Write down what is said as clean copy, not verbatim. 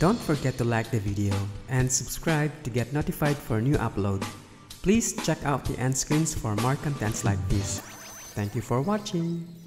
Don't forget to like the video and subscribe to get notified for new upload. Please check out the end screens for more contents like this. Thank you for watching.